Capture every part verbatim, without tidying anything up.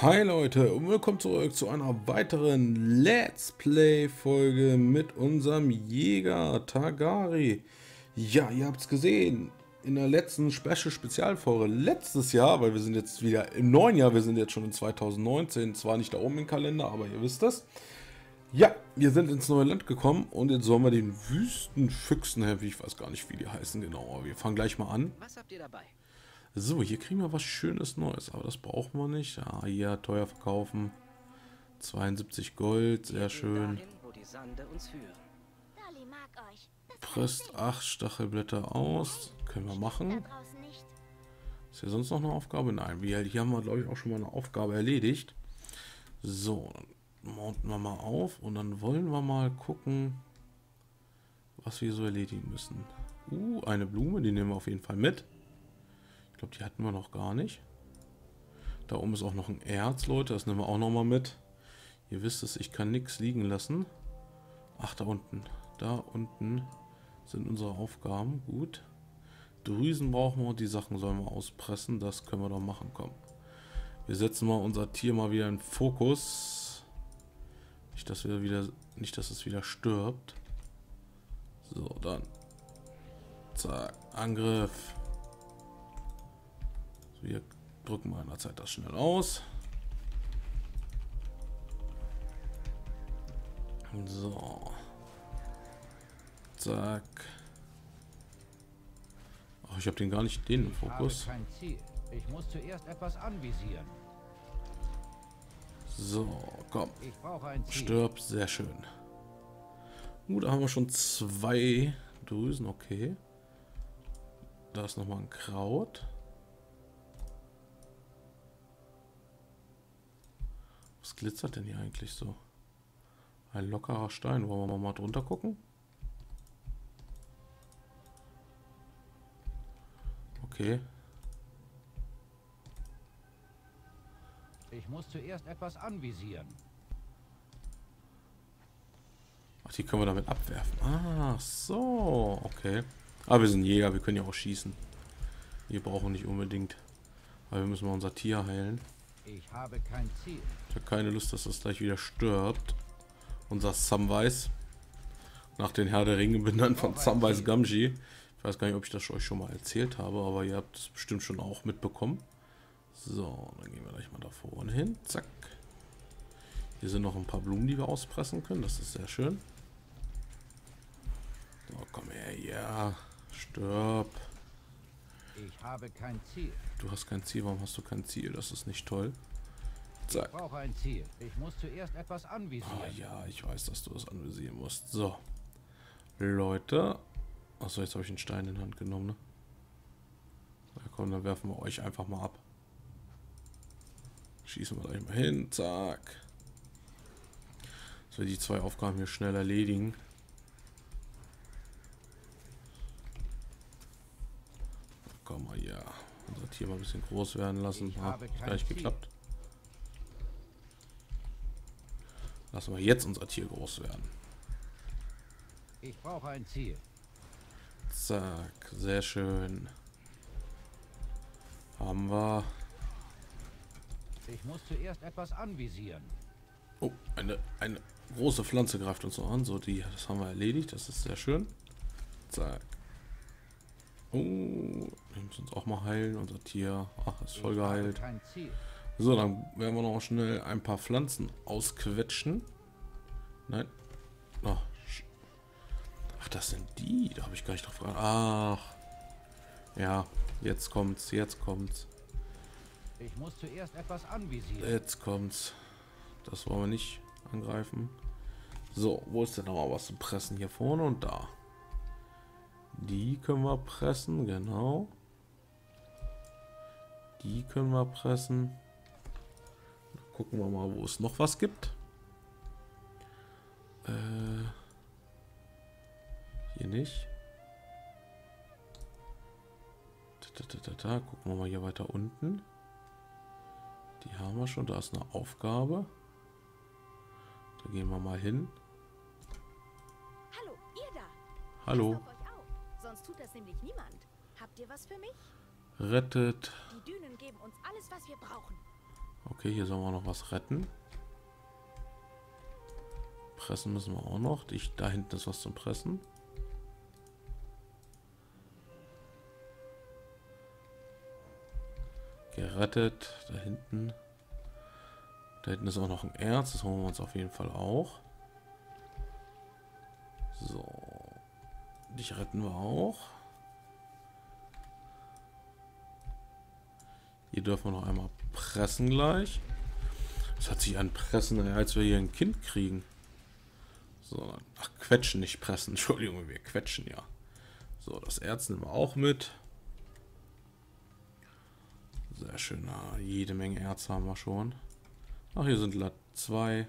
Hi Leute und willkommen zurück zu einer weiteren Let's Play Folge mit unserem Jäger Targaryen. Ja, ihr habt es gesehen, in der letzten Special Spezialfolge letztes Jahr, weil wir sind jetzt wieder im neuen Jahr, wir sind jetzt schon in zweitausendneunzehn, zwar nicht da oben im Kalender, aber ihr wisst das. Ja, wir sind ins neue Land gekommen und jetzt sollen wir den Wüstenfüchsen helfen, ich weiß gar nicht wie die heißen genau, aber wir fangen gleich mal an. Was habt ihr dabei? So, hier kriegen wir was Schönes Neues, aber das brauchen wir nicht. Ah, ja, teuer verkaufen. zweiundsiebzig Gold, sehr schön. Presst acht Stachelblätter aus. Können wir machen. Ist hier sonst noch eine Aufgabe? Nein, wir, hier haben wir, glaube ich, auch schon mal eine Aufgabe erledigt. So, dann mounten wir mal auf und dann wollen wir mal gucken, was wir so erledigen müssen. Uh, eine Blume, die nehmen wir auf jeden Fall mit. Ich glaube, die hatten wir noch gar nicht. Da oben ist auch noch ein Erz, Leute. Das nehmen wir auch noch mal mit. Ihr wisst es, ich kann nichts liegen lassen. Ach, da unten. Da unten sind unsere Aufgaben. Gut. Drüsen brauchen wir und die Sachen sollen wir auspressen. Das können wir doch machen. Komm. Wir setzen mal unser Tier mal wieder in Fokus. Nicht, dass wir wieder, nicht, dass es wieder stirbt. So, dann. Zack. Angriff. Wir drücken mal in der Zeit das schnell aus. So. Zack. Oh, ich habe den gar nicht den im Fokus. Habe kein Ziel. Ich muss zuerst etwas anvisieren. So, komm. Ich brauche ein Ziel. Stirb, sehr schön. Gut, da haben wir schon zwei Drüsen, okay. Da ist nochmal ein Kraut. Was glitzert denn hier eigentlich so? Ein lockerer Stein. Wollen wir mal drunter gucken? Okay. Ich muss zuerst etwas anvisieren. Ach, die können wir damit abwerfen. Ah, so. Okay. Aber wir sind Jäger, wir können ja auch schießen. Wir brauchen nicht unbedingt. Aber wir müssen mal unser Tier heilen. Ich habe kein Ziel. Ich habe keine Lust, dass das gleich wieder stirbt. Unser Samwise. Nach den Herr der Ringe benannt von Samwise Gamgee. Ich weiß gar nicht, ob ich das euch schon mal erzählt habe, aber ihr habt es bestimmt schon auch mitbekommen. So, dann gehen wir gleich mal da vorne hin. Zack. Hier sind noch ein paar Blumen, die wir auspressen können. Das ist sehr schön. So, komm her, ja. Stirb. Ich habe kein Ziel. Du hast kein Ziel. Warum hast du kein Ziel? Das ist nicht toll. Zack. Ich brauche ein Ziel. Ich muss zuerst etwas anvisieren. Ah, ja, ich weiß, dass du das anvisieren musst. So. Leute. Achso, jetzt habe ich einen Stein in die Hand genommen, ne? Na komm, dann werfen wir euch einfach mal ab. Schießen wir gleich mal hin. Zack. Dass wir die zwei Aufgaben hier schnell erledigen. Komm mal, ja. Unser Tier mal ein bisschen groß werden lassen. Hat gleich geklappt. Lassen wir jetzt unser Tier groß werden. Ich brauche ein Ziel. Zack, sehr schön. Haben wir. Ich muss zuerst etwas anvisieren. Oh, eine, eine große Pflanze greift uns noch an. So, die, das haben wir erledigt. Das ist sehr schön. Zack. Oh, wir müssen uns auch mal heilen. Unser Tier, ach, ist voll geheilt. So, dann werden wir noch schnell ein paar Pflanzen ausquetschen. Nein. Ach, ach das sind die. Da habe ich gar nicht drauf geachtet. Ach. Ja, jetzt kommt's, jetzt kommt's. Ich muss zuerst etwas anvisieren. Jetzt kommt's. Das wollen wir nicht angreifen. So, wo ist denn nochmal was zu pressen? Hier vorne und da. Die können wir pressen, genau. Die können wir pressen. Dann gucken wir mal, wo es noch was gibt. Äh, hier nicht. Da, da, da, da, da. Gucken wir mal hier weiter unten. Die haben wir schon. Da ist eine Aufgabe. Da gehen wir mal hin. Hallo, ihr da. Hallo. Sonst tut das nämlich niemand. Habt ihr was für mich? Rettet. Die Dünen geben uns alles, was wir brauchen. Okay, hier sollen wir noch was retten. Pressen müssen wir auch noch. Ich, da hinten ist was zum Pressen. Gerettet. Da hinten. Da hinten ist auch noch ein Erz. Das holen wir uns auf jeden Fall auch. So. Dich retten wir auch. Hier dürfen wir noch einmal pressen gleich. Das hat sich an Pressen, als wir hier ein Kind kriegen. So, ach, quetschen, nicht pressen. Entschuldigung, wir quetschen ja. So, das Erz nehmen wir auch mit. Sehr schön. Na, jede Menge Erz haben wir schon. Ach, hier sind L A T zwei.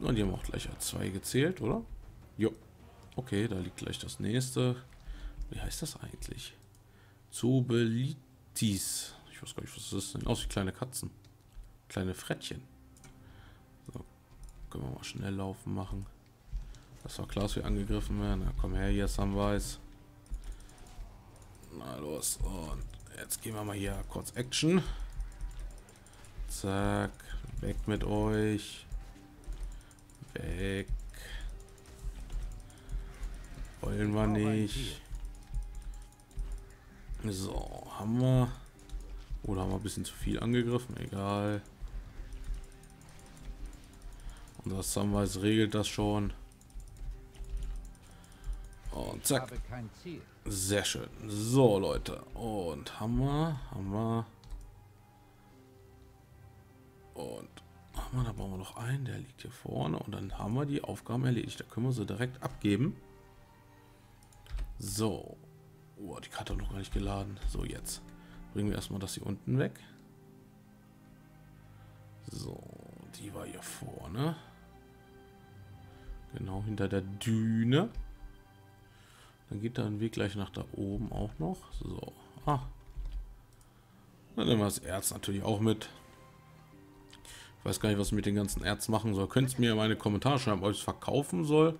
Und die haben auch gleich L A T zwei gezählt, oder? Jo. Okay, da liegt gleich das nächste. Wie heißt das eigentlich? Zobelitis. Ich weiß gar nicht, was das ist. Sieht aus wie kleine Katzen. Kleine Frettchen. So, können wir mal schnell laufen machen. Das war klar, dass wir angegriffen werden. Na komm her, hier Samwise. Na los. Und jetzt gehen wir mal hier kurz Action. Zack. Weg mit euch. Weg. Wollen wir nicht. So, haben wir. Oder haben wir ein bisschen zu viel angegriffen? Egal. Und das Samwise regelt das schon. Und zack. Sehr schön. So, Leute. Und haben wir. Haben wir. Und haben wir. Da brauchen wir noch einen. Der liegt hier vorne. Und dann haben wir die Aufgaben erledigt. Da können wir sie direkt abgeben. So. Oh, die Karte hat noch gar nicht geladen. So, jetzt bringen wir erstmal das hier unten weg. So, die war hier vorne. Genau hinter der Düne. Dann geht da ein Weg gleich nach da oben auch noch. So, ah. Dann nehmen wir das Erz natürlich auch mit. Ich weiß gar nicht, was ich mit den ganzen Erz machen soll. Könnt ihr mir in meine Kommentare schreiben, ob ich es verkaufen soll.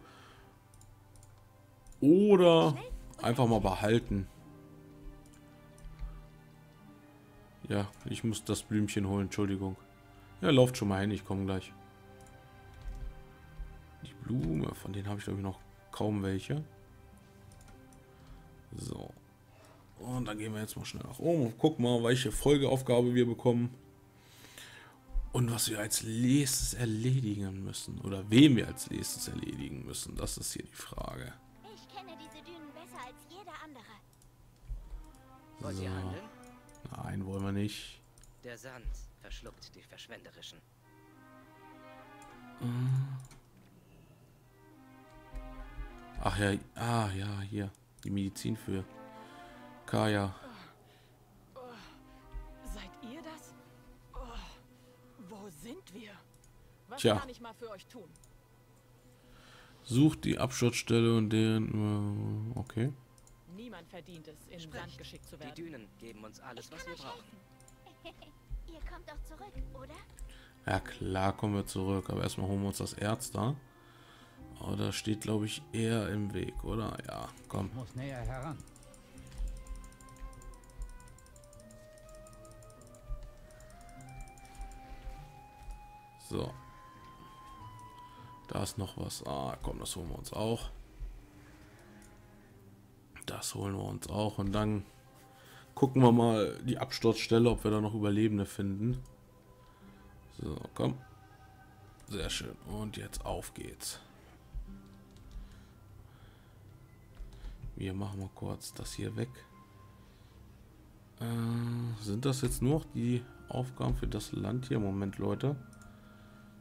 Oder einfach mal behalten. Ja, ich muss das Blümchen holen, Entschuldigung. Ja, lauft schon mal hin, ich komme gleich. Die Blume, von denen habe ich glaube ich noch kaum welche. So. Und dann gehen wir jetzt mal schnell nach oben und gucken mal, welche Folgeaufgabe wir bekommen. Und was wir als nächstes erledigen müssen. Oder wem wir als nächstes erledigen müssen. Das ist hier die Frage. So. Nein, wollen wir nicht. Der Sand verschluckt die verschwenderischen. Ach ja, ah ja, hier die Medizin für Kaya. Oh. Oh. Seid ihr das? Oh. Wo sind wir? Was Tja. kann ich mal für euch tun? Sucht die Absturzstelle und deren. Okay. Niemand verdient es, in den Sand geschickt zu werden. Die Dünen geben uns alles, was wir brauchen. Ihr kommt doch zurück, oder? Ja klar, kommen wir zurück. Aber erstmal holen wir uns das Erz da. Aber das steht, glaube ich, eher im Weg, oder? Ja, komm. Ich muss näher heran. So. Da ist noch was. Ah, komm, das holen wir uns auch. Das holen wir uns auch und dann gucken wir mal die Absturzstelle, ob wir da noch Überlebende finden. So, komm. Sehr schön. Und jetzt auf geht's. Wir machen mal kurz das hier weg. Äh, sind das jetzt nur noch die Aufgaben für das Land hier? Moment, Leute.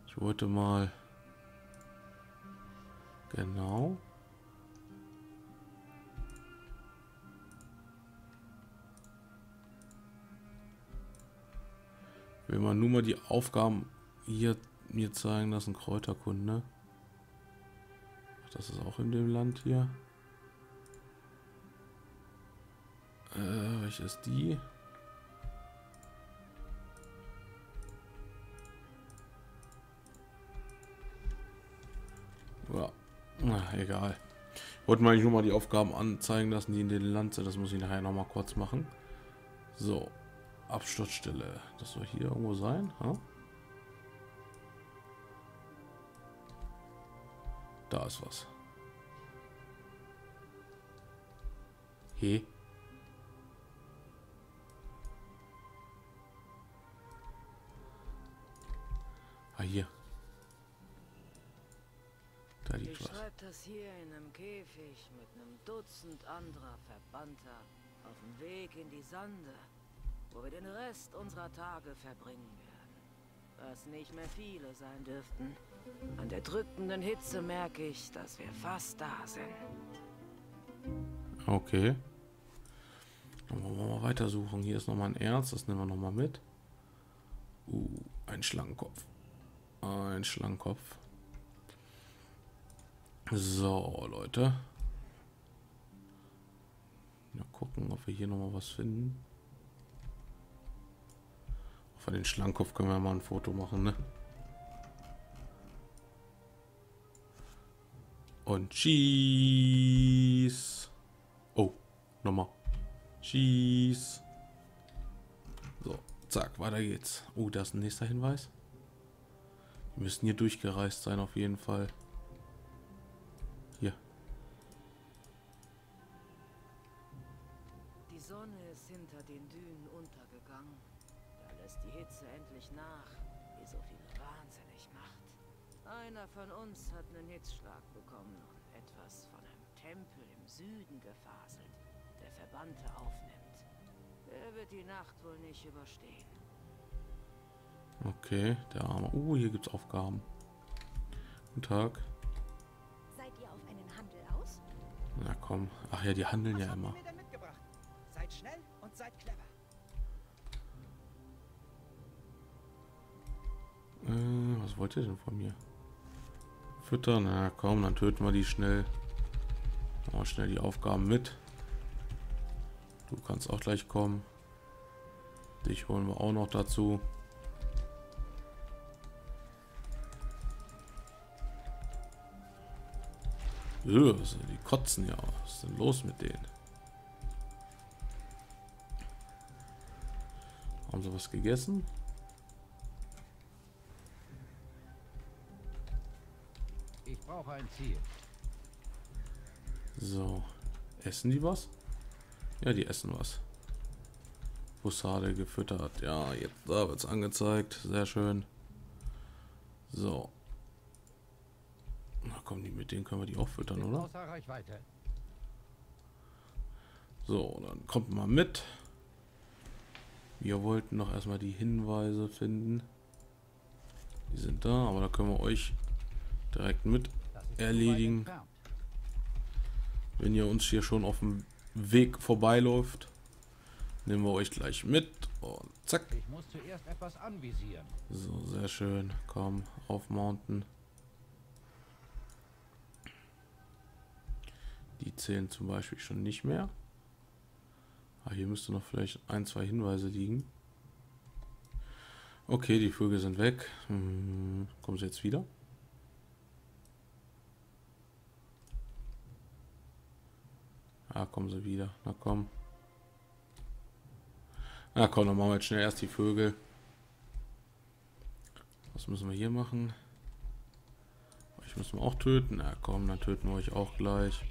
Ich wollte mal... Genau. Will man nur mal die Aufgaben hier mir zeigen lassen. Kräuterkunde. Das ist auch in dem Land hier. Äh, welche ist die? Ja, na, egal. Ich wollte mal nur mal die Aufgaben anzeigen lassen, die in dem Land sind. Das muss ich nachher noch mal kurz machen. So. Absturzstelle. Das soll hier irgendwo sein. Huh? Da ist was. He. Ah, hier. Da liegt was. Schreibt das hier in einem Käfig mit einem Dutzend anderer Verbannter auf dem Weg in die Sande, wo wir den Rest unserer Tage verbringen werden. Was nicht mehr viele sein dürften. An der drückenden Hitze merke ich, dass wir fast da sind. Okay. Dann wollen wir mal weitersuchen. Hier ist nochmal ein Erz, das nehmen wir nochmal mit. Uh, ein Schlangenkopf. Ein Schlangenkopf. So, Leute. Mal gucken, ob wir hier nochmal was finden. Von den Schlangenkopf können wir mal ein Foto machen, ne? Und Cheese. Oh, nochmal. Cheese. So, zack, weiter geht's. Oh, da ist ein nächster Hinweis. Wir müssen hier durchgereist sein, auf jeden Fall. Hier. Die Sonne ist hinter den Dünen untergegangen. Da lässt die Hitze endlich nach, die so viele wahnsinnig macht. Einer von uns hat einen Hitzschlag bekommen und etwas von einem Tempel im Süden gefaselt, der Verbannte aufnimmt. Er wird die Nacht wohl nicht überstehen. Okay, der Arme. Oh, hier gibt's Aufgaben. Guten Tag. Seid ihr auf einen Handel aus? Na komm. Ach ja, die handeln Was ja immer. Mir denn mitgebracht? Seid schnell und seid clever. Äh. Was wollt ihr denn von mir? Füttern? Na komm, dann töten wir die schnell. Machen wir schnell die Aufgaben mit. Du kannst auch gleich kommen. Dich holen wir auch noch dazu. Öh, die kotzen ja auch. Was ist denn los mit denen? Haben sie was gegessen? Ich brauche ein Ziel. So. Essen die was? Ja, die essen was. Bussarde gefüttert. Ja, jetzt da wird es angezeigt. Sehr schön. So. Na komm, die, mit denen können wir die auch füttern, oder? So, dann kommt mal mit. Wir wollten noch erstmal die Hinweise finden. Die sind da, aber da können wir euch direkt mit erledigen, wenn ihr uns hier schon auf dem Weg vorbeiläuft. Nehmen wir euch gleich mit und zack. Ich muss zuerst etwas anvisieren. So, sehr schön. Komm, auf Mountain. Die zählen zum Beispiel schon nicht mehr. Ah, hier müsste noch vielleicht ein, zwei Hinweise liegen. Okay, die Vögel sind weg. Hm, kommen sie jetzt wieder? Ah, kommen sie wieder. Na komm. Na komm, dann machen wir jetzt schnell erst die Vögel. Was müssen wir hier machen? Euch müssen wir auch töten. Na komm, dann töten wir euch auch gleich.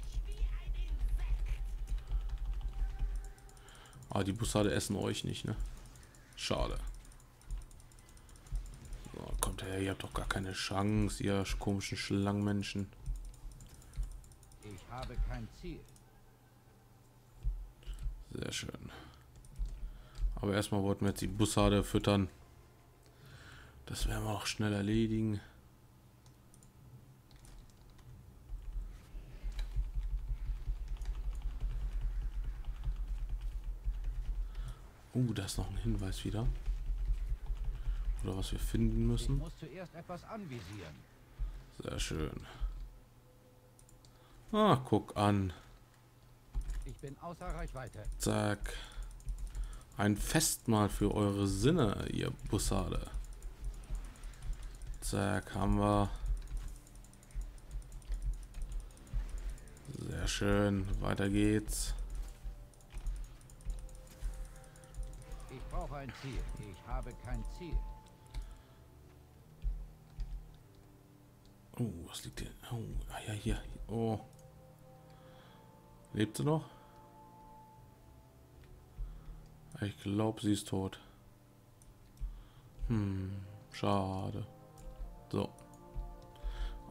Ah, die Bussarde essen euch nicht, ne? Schade. So, kommt her, ihr habt doch gar keine Chance, ihr komischen Schlangenmenschen. Ich habe kein Ziel. Sehr schön. Aber erstmal wollten wir jetzt die Bussarde füttern. Das werden wir auch schnell erledigen. Uh, da ist noch ein Hinweis wieder. Oder was wir finden müssen. Ich muss zuerst etwas anvisieren. Sehr schön. Ah, guck an. Ich bin außer Reichweite. Zack. Ein Festmahl für eure Sinne, ihr Bussarde. Zack, haben wir. Sehr schön. Weiter geht's. brauche ein Ziel. Ich habe kein Ziel. Oh, was liegt denn? Oh, ah, ja, hier. Oh. Lebt sie noch? Ich glaube, sie ist tot. Hm, schade. So.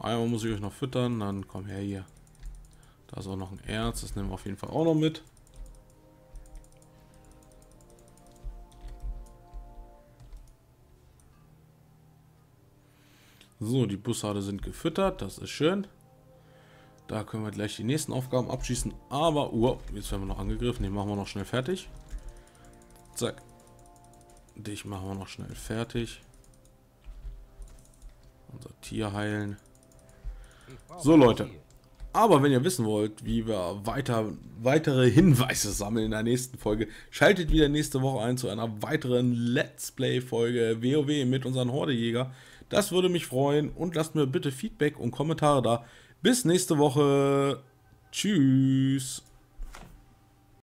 Einmal muss ich euch noch füttern, dann komm her hier. Da ist auch noch ein Erz, das nehmen wir auf jeden Fall auch noch mit. So, die Bussarde sind gefüttert, das ist schön. Da können wir gleich die nächsten Aufgaben abschießen, aber wow, jetzt werden wir noch angegriffen, den machen wir noch schnell fertig. Zack. Dich machen wir noch schnell fertig. Unser Tier heilen. So Leute, aber wenn ihr wissen wollt, wie wir weiter weitere Hinweise sammeln in der nächsten Folge, schaltet wieder nächste Woche ein zu einer weiteren Let's Play Folge WoW mit unseren Hordejäger. Das würde mich freuen und lasst mir bitte Feedback und Kommentare da. Bis nächste Woche. Tschüss.